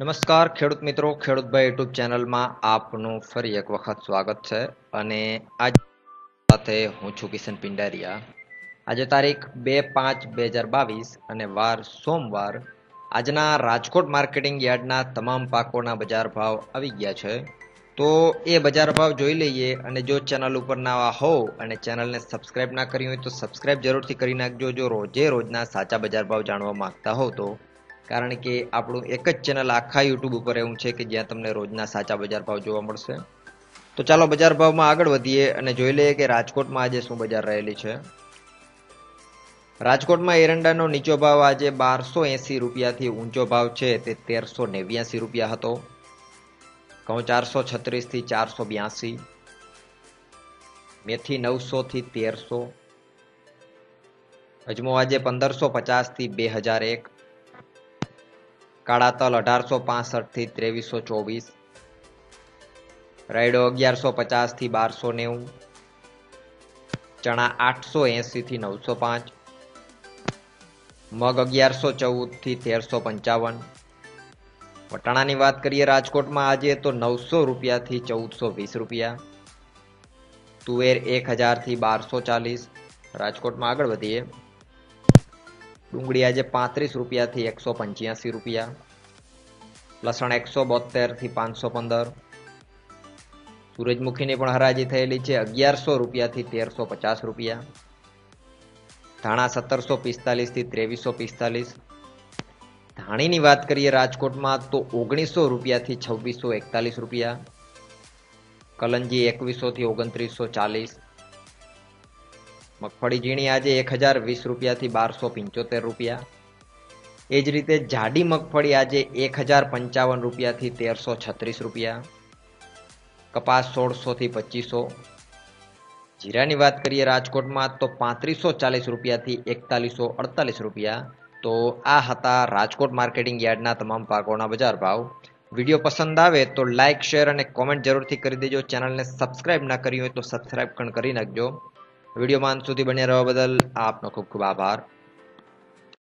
नमस्कार खेडूत मित्रों, खेडूत भाई यूट्यूब चैनल में आपनु फरी एक वखत स्वागत छे। अने आज साथे हूँ छू किशन पिंडारिया। आज तारीख 2/5/2022 अने वार सोमवार। आजना राजकोट मार्केटिंग यार्डना तमाम पाकोना बजार भाव आवी गया छे, तो ये बजार भाव जोई लईए। अने जो चैनल उपर नवा हो अने चैनलने सब्सक्राइब ना करी होय तो सब्सक्राइब जरूरथी करी नाखजो, जो रोजे रोजना साचा बजार भाव जाणवा मांगता हो तो। कारण के आपणो एक ज चेनल आखा यूट्यूब पर एवं है कि ज्यां तमने रोजना साचा बजार भाव जोवा मळशे। तो चलो बजार भाव में आगळ वधीए अने जोई लईए कि राजकोट में आजे शुं बजार रहेली छे। राजकोट में एरंडानो नीचो भाव आजे 1280 रूपिया थी ऊंचो भाव छे ते 1389 रूपिया हतो। घऊँ 436 थी 482, मेथी 900 थी 1300, अजमो आजे 1550 थी 2001, काड़ा तल 1865 थी 2324, रायडो 1150 थी 1290, चना 880 थी 905, मग 1114 थी 1355। वटाणा की बात करिए राजकोट में आज तो 900 रूपया थी 1420 रूपया, तुवेर 1000 थी 1240। राजकोट में आगळ वधीए। डूंगळी आजे 35 रूपया थी 185 रूपया, लसण 172 थी 515, सूरजमुखी ने पण हराजी थयेली छे 1100 रूपया थी 1350 रूपया, धाणा 1745 थी 2345। धाणी की बात करिए राजकोट में तो 1900 रूपया थी 2641 रूपया, कलंजी 2100 थी 2940, मगफड़ी झीणी आज 1020 रूपया थी 1275 रूपया, एज रीते जाडी मगफड़ी आज 1055 रूपया थी 1336 रूपया, कपास 1600 थी 2500। जीरा की बात करिए राजकोट में तो 3540 रूपया थी 4148 रूपया। तो आ हता राजकोट मार्केटिंग यार्डना तमाम पाकोना बजार भाव। वीडियो पसंद आए तो लाइक, शेर और कॉमेंट जरूर थी करी देजो। चैनल ने सब्सक्राइब ना करी हो तो सब्सक्राइब करी नाखजो। वीडियो मान सुधी बने रहवा बदल आपनो खूब खूब आभार।